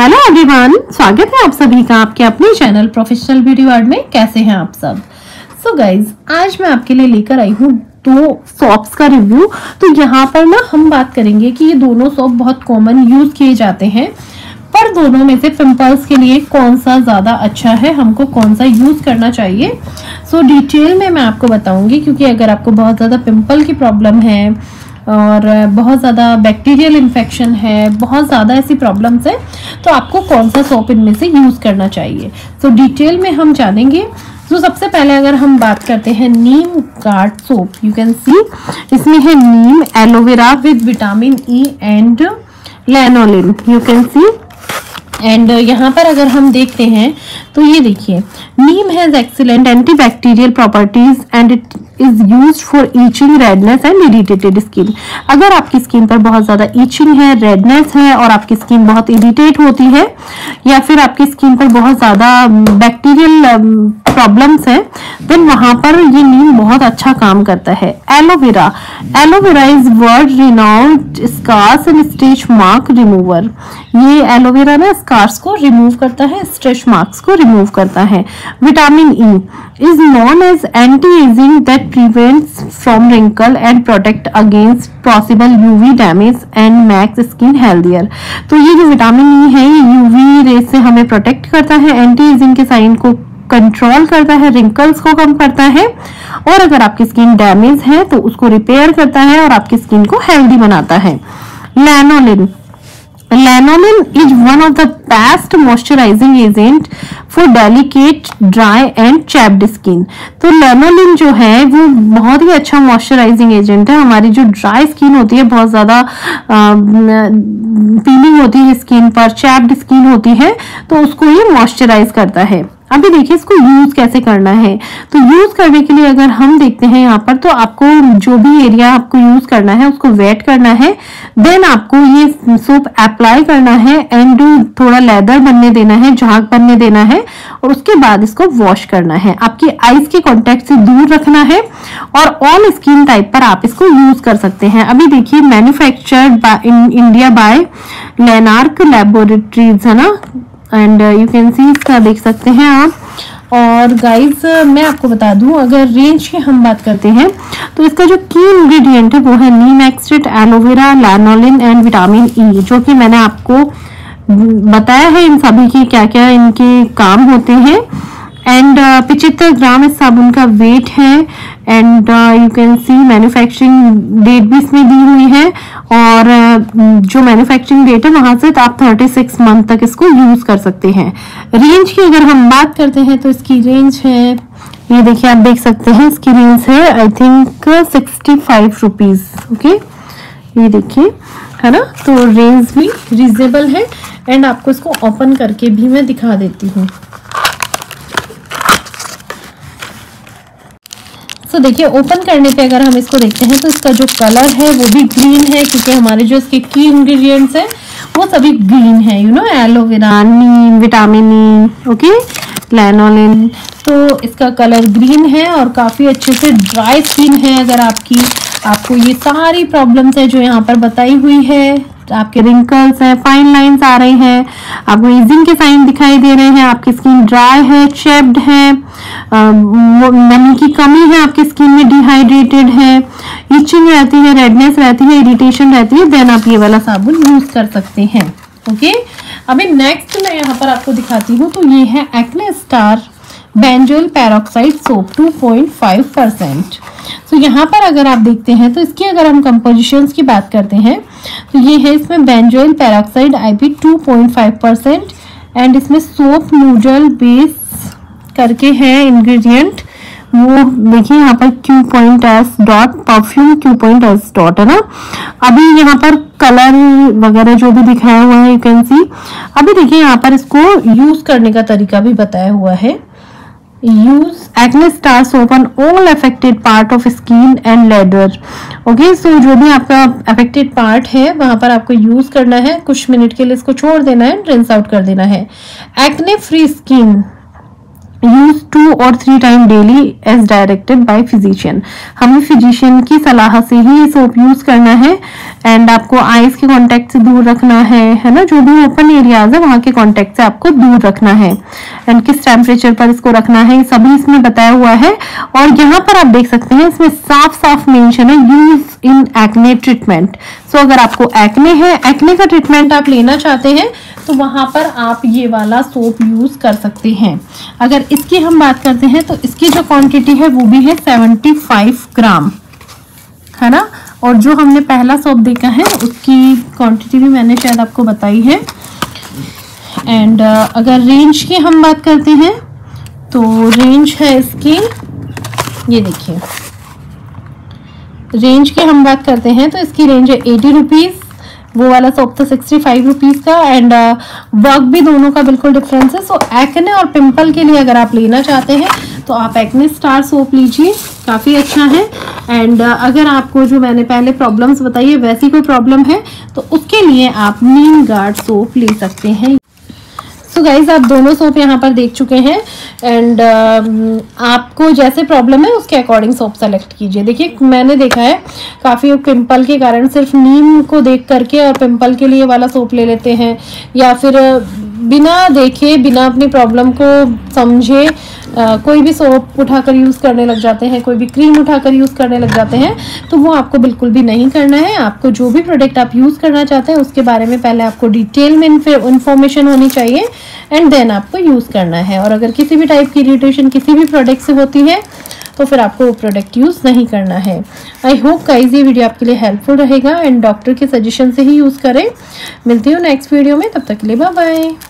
Hello everyone, स्वागत है आप सभी का आपके अपने चैनल प्रोफेशनल ब्यूटी वार्ड में। कैसे हैं आप सब? सो गाइज, आज मैं आपके लिए लेकर आई हूँ दो सॉप्स का रिव्यू। तो यहाँ पर ना हम बात करेंगे कि ये दोनों सॉप बहुत कॉमन यूज़ किए जाते हैं, पर दोनों में से पिंपल्स के लिए कौन सा ज़्यादा अच्छा है, हमको कौन सा यूज़ करना चाहिए, सो डिटेल में मैं आपको बताऊँगी। क्योंकि अगर आपको बहुत ज़्यादा पिंपल की प्रॉब्लम है और बहुत ज़्यादा बैक्टीरियल इन्फेक्शन है, बहुत ज़्यादा ऐसी प्रॉब्लम्स हैं, तो आपको कौन सा सोप इनमें से यूज़ करना चाहिए तो डिटेल में हम जानेंगे। तो सबसे पहले अगर हम बात करते हैं Neem guard soap, you can see इसमें है neem, aloe vera with vitamin E and lanolin, you can see. And यहाँ पर अगर हम देखते हैं तो ये देखिए, neem has excellent antibacterial properties and it is used for itching, redness and irritated skin. अगर आपकी स्किन पर बहुत ज़्यादा ईचिंग है, रेडनेस है और आपकी स्किन बहुत इरिटेट होती है या फिर आपकी स्किन पर बहुत ज़्यादा बैक्टीरियल प्रॉब्लम्स हैं, देन वहाँ पर ये नीम बहुत अच्छा काम करता है। Aloe vera, aloe vera is world renowned scars and stretch mark remover. ये एलोवेरा ना स्कार्स को रिमूव करता है, स्ट्रेच मार्क्स को रिमूव करता है। Vitamin E is known as anti aging that prevents from wrinkle and protect against possible UV damage and max skin healthier. तो ये जो विटामिन ई है ये यूवी रेस से हमें प्रोटेक्ट करता है, एंटी एजिंग के साइन को कंट्रोल करता है, रिंकल्स को कम करता है और अगर आपकी स्किन डैमेज है तो उसको रिपेयर करता है और आपकी स्किन को हेल्दी बनाता है। Lanolin, lanolin is one of the best moisturising agent for delicate, dry and chapped skin. तो लेनोलिन जो है वो बहुत ही अच्छा मॉइस्चराइजिंग एजेंट है। हमारी जो ड्राई स्किन होती है, बहुत ज़्यादा पीलिंग होती है स्किन पर, चैप्ड स्किन होती है, तो उसको ये मॉइस्चराइज करता है। अभी देखिए इसको यूज़ कैसे करना है। तो यूज़ करने के लिए अगर हम देखते हैं यहाँ पर, तो आपको जो भी एरिया आपको यूज़ करना है उसको वेट करना है, देन आपको ये सोप अप्लाई करना है एंड थोड़ा लेदर बनने देना है, झाग बनने देना है और उसके बाद इसको वॉश करना है। आपकी आईज के कॉन्टेक्ट से दूर रखना है और ऑल स्किन टाइप पर आप इसको यूज़ कर सकते हैं। अभी देखिए, manufactured in India by Lenark laboratories, है ना, एंड यू कैन सी इसका देख सकते हैं आप। और गाइज मैं आपको बता दूं, अगर रेंज की हम बात करते हैं तो इसका जो की इंग्रेडिएंट है वो है neem extract, aloe vera, lanolin and vitamin E, जो कि मैंने आपको बताया है इन सभी के क्या क्या इनके काम होते हैं। एंड 75 ग्राम इस साबुन का वेट है and you can see manufacturing date भी इसमें दी हुई है और जो मैन्युफैक्चरिंग डेट है वहाँ से तो आप 36 मंथ तक इसको यूज़ कर सकते हैं। रेंज की अगर हम बात करते हैं तो इसकी रेंज है, ये देखिए आप देख सकते हैं, इसकी रेंज है आई थिंक 65 रुपीज़, ओके, ये देखिए, है ना। तो रेंज भी रीजनेबल है एंड आपको इसको ओपन करके भी मैं दिखा देती हूँ। तो देखिए, ओपन करने पे अगर हम इसको देखते हैं तो इसका जो कलर है वो भी ग्रीन है, क्योंकि हमारे जो इसके की इंग्रेडिएंट्स हैं वो सभी ग्रीन है, you know, aloe vera, neem, vitamin E, okay, lanolin. तो इसका कलर ग्रीन है और काफ़ी अच्छे से ड्राई स्किन है। अगर आपकी आपको ये सारी प्रॉब्लम्स है जो यहाँ पर बताई हुई है, आपके रिंकल्स हैं, फाइन लाइन्स आ रहे हैं, आपको एजिंग के साइन दिखाई दे रहे हैं, आपकी स्किन ड्राई है, चैप्ड है, नमी की कमी है, आपकी स्किन में डिहाइड्रेटेड है, इचिंग रहती है, रेडनेस रहती है, इरिटेशन रहती है, देन आप ये वाला साबुन यूज़ कर सकते हैं, ओके। अभी नेक्स्ट मैं यहाँ पर आपको दिखाती हूँ, तो ये है acne star benzoyl peroxide soap 2.5%। तो यहाँ पर अगर आप देखते हैं तो इसकी अगर हम कंपोजिशंस की बात करते हैं तो ये है, इसमें बेंजोइल पेरोक्साइड आईपी 2.5% एंड इसमें सोप नूडल बेस करके है इंग्रेडिएंट, वो देखिए यहाँ पर Q.S. Perfume Q.S. है ना। अभी यहाँ पर कलर वगैरह जो भी दिखाया हुआ है यू कैन सी। अभी देखिए यहाँ पर इसको यूज़ करने का तरीका भी बताया हुआ है। use Acnestar soap on all affected part of skin and leather, okay, so जो भी आपका affected part है वहाँ पर आपको यूज करना है, कुछ मिनट के लिए इसको छोड़ देना है, rinse out कर देना है। acne free skin यूज 2 और 3 time daily as directed by physician. हमें फिजिशियन की सलाह से ही ये सोप यूज करना है एंड आपको आईज के कांटेक्ट से दूर रखना है ना, जो भी ओपन एरियाज है वहाँ के कांटेक्ट से आपको दूर रखना है एंड किस टेम्परेचर पर इसको रखना है, सभी इसमें बताया हुआ है। और यहाँ पर आप देख सकते हैं इसमें साफ साफ मेंशन है use in acne treatment. So अगर आपको एक्ने है, एक्ने का ट्रीटमेंट आप लेना चाहते हैं तो वहाँ पर आप ये वाला सोप यूज़ कर सकते हैं। अगर इसकी हम बात करते हैं तो इसकी जो क्वांटिटी है वो भी है 75 ग्राम, है ना। और जो हमने पहला सोप देखा है उसकी क्वांटिटी भी मैंने शायद आपको बताई है। एंड अगर रेंज की हम बात करते हैं तो रेंज है इसकी, ये देखिए रेंज की हम बात करते हैं तो इसकी रेंज है 80 रुपीज़, वो वाला सोप था 65 रुपीज़ का। एंड वर्क भी दोनों का बिल्कुल डिफरेंस है। सो एक्ने और पिंपल के लिए अगर आप लेना चाहते हैं तो आप एक्ने स्टार सोप लीजिए, काफ़ी अच्छा है। एंड अगर आपको जो मैंने पहले प्रॉब्लम्स बताई है वैसी कोई प्रॉब्लम है तो उसके लिए आप नीम गार्ड सोप ले सकते हैं। तो गाइज आप दोनों सोप यहाँ पर देख चुके हैं एंड आपको जैसे प्रॉब्लम है उसके अकॉर्डिंग सोप सेलेक्ट कीजिए। देखिए मैंने देखा है काफ़ी पिंपल के कारण सिर्फ नीम को देख करके और पिंपल के लिए वाला सोप ले लेते हैं, या फिर बिना देखे बिना अपनी प्रॉब्लम को समझे कोई भी सोप उठाकर यूज़ करने लग जाते हैं, कोई भी क्रीम उठाकर यूज़ करने लग जाते हैं। तो वो आपको बिल्कुल भी नहीं करना है। आपको जो भी प्रोडक्ट आप यूज़ करना चाहते हैं उसके बारे में पहले आपको डिटेल में इन्फॉर्मेशन होनी चाहिए एंड देन आपको यूज़ करना है। और अगर किसी भी टाइप की इरिटेशन किसी भी प्रोडक्ट से होती है तो फिर आपको वो प्रोडक्ट यूज़ नहीं करना है। आई होप गाइस ये वीडियो आपके लिए हेल्पफुल रहेगा एंड डॉक्टर के सजेशन से ही यूज़ करें। मिलती हूँ नेक्स्ट वीडियो में, तब तक के लिए बाय बाय।